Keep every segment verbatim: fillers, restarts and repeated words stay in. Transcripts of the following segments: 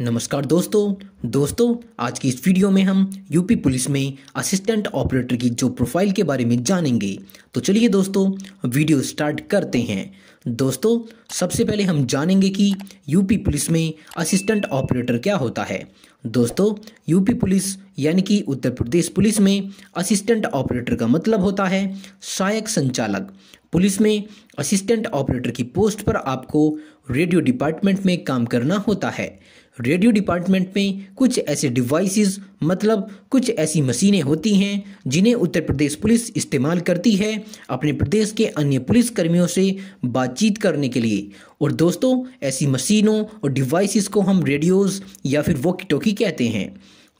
नमस्कार दोस्तों दोस्तों आज की इस वीडियो में हम यूपी पुलिस में असिस्टेंट ऑपरेटर की जॉब प्रोफाइल के बारे में जानेंगे। तो चलिए दोस्तों वीडियो स्टार्ट करते हैं। दोस्तों सबसे पहले हम जानेंगे कि यूपी पुलिस में असिस्टेंट ऑपरेटर क्या होता है। दोस्तों यूपी पुलिस यानी कि उत्तर प्रदेश पुलिस में असिस्टेंट ऑपरेटर का मतलब होता है सहायक संचालक। पुलिस में असिस्टेंट ऑपरेटर की पोस्ट पर आपको रेडियो डिपार्टमेंट में काम करना होता है। रेडियो डिपार्टमेंट में कुछ ऐसे डिवाइसेस मतलब कुछ ऐसी मशीनें होती हैं जिन्हें उत्तर प्रदेश पुलिस इस्तेमाल करती है अपने प्रदेश के अन्य पुलिस कर्मियों से बातचीत करने के लिए। और दोस्तों ऐसी मशीनों और डिवाइसेस को हम रेडियोज़ या फिर वॉकी टॉकी कहते हैं।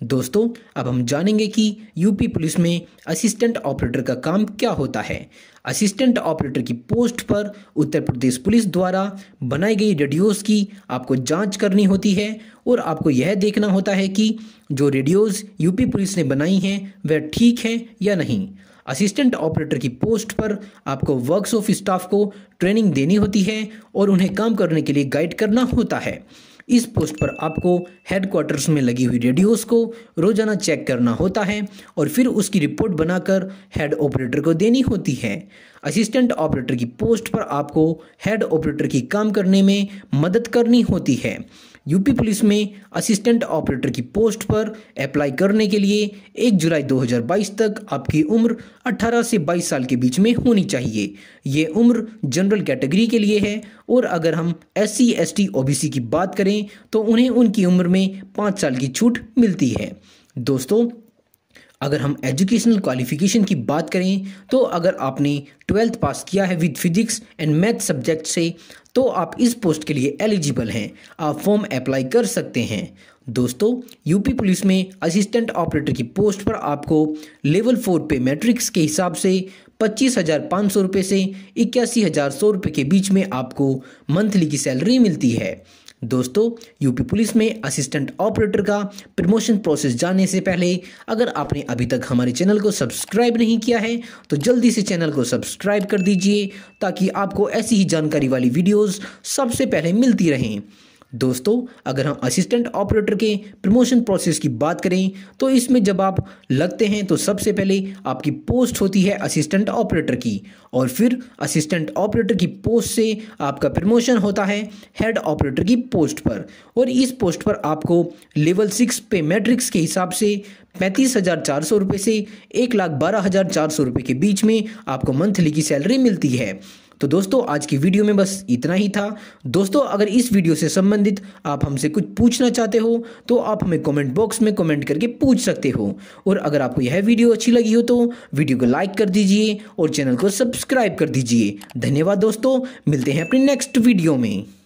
दोस्तों अब हम जानेंगे कि यूपी पुलिस में असिस्टेंट ऑपरेटर का काम क्या होता है। असिस्टेंट ऑपरेटर की पोस्ट पर उत्तर प्रदेश पुलिस द्वारा बनाई गई रेडियोज़ की आपको जांच करनी होती है और आपको यह देखना होता है कि जो रेडियोज़ यूपी पुलिस ने बनाई हैं वह ठीक हैं या नहीं। असिस्टेंट ऑपरेटर की पोस्ट पर आपको वर्क्स ऑफ स्टाफ को ट्रेनिंग देनी होती है और उन्हें काम करने के लिए गाइड करना होता है। इस पोस्ट पर आपको हेडक्वार्टर्स में लगी हुई रेडियोस को रोजाना चेक करना होता है और फिर उसकी रिपोर्ट बनाकर हेड ऑपरेटर को देनी होती है। असिस्टेंट ऑपरेटर की पोस्ट पर आपको हेड ऑपरेटर की काम करने में मदद करनी होती है। यूपी पुलिस में असिस्टेंट ऑपरेटर की पोस्ट पर अप्लाई करने के लिए एक जुलाई दो हज़ार बाईस तक आपकी उम्र अठारह से बाईस साल के बीच में होनी चाहिए। ये उम्र जनरल कैटेगरी के लिए है और अगर हम S C S T O B C की बात करें तो उन्हें उनकी उम्र में पाँच साल की छूट मिलती है। दोस्तों अगर हम एजुकेशनल क्वालिफिकेशन की बात करें तो अगर आपने ट्वेल्थ पास किया है with physics and math subject से तो आप इस पोस्ट के लिए एलिजिबल हैं। आप फॉर्म अप्लाई कर सकते हैं। दोस्तों यूपी पुलिस में असिस्टेंट ऑपरेटर की पोस्ट पर आपको लेवल फोर पे मैट्रिक्स के हिसाब से पच्चीस हज़ार पाँच सौ रुपये से इक्यासी हज़ार सौ रुपये के बीच में आपको मंथली की सैलरी मिलती है। दोस्तों यूपी पुलिस में असिस्टेंट ऑपरेटर का प्रमोशन प्रोसेस जानने से पहले अगर आपने अभी तक हमारे चैनल को सब्सक्राइब नहीं किया है तो जल्दी से चैनल को सब्सक्राइब कर दीजिए ताकि आपको ऐसी ही जानकारी वाली वीडियोस सबसे पहले मिलती रहें। दोस्तों अगर हम असिस्टेंट ऑपरेटर के प्रमोशन प्रोसेस की बात करें तो इसमें जब आप लगते हैं तो सबसे पहले आपकी पोस्ट होती है असिस्टेंट ऑपरेटर की और फिर असिस्टेंट ऑपरेटर की पोस्ट से आपका प्रमोशन होता है हेड ऑपरेटर की पोस्ट पर और इस पोस्ट पर आपको लेवल सिक्स पे मैट्रिक्स के हिसाब से पैंतीस हज़ार चार सौ रुपये से एक लाख बारह हज़ार चार सौ रुपये के बीच में आपको मंथली की सैलरी मिलती है। तो दोस्तों आज की वीडियो में बस इतना ही था। दोस्तों अगर इस वीडियो से संबंधित आप हमसे कुछ पूछना चाहते हो तो आप हमें कमेंट बॉक्स में कमेंट करके पूछ सकते हो और अगर आपको यह वीडियो अच्छी लगी हो तो वीडियो को लाइक कर दीजिए और चैनल को सब्सक्राइब कर दीजिए। धन्यवाद दोस्तों, मिलते हैं अपने नेक्स्ट वीडियो में।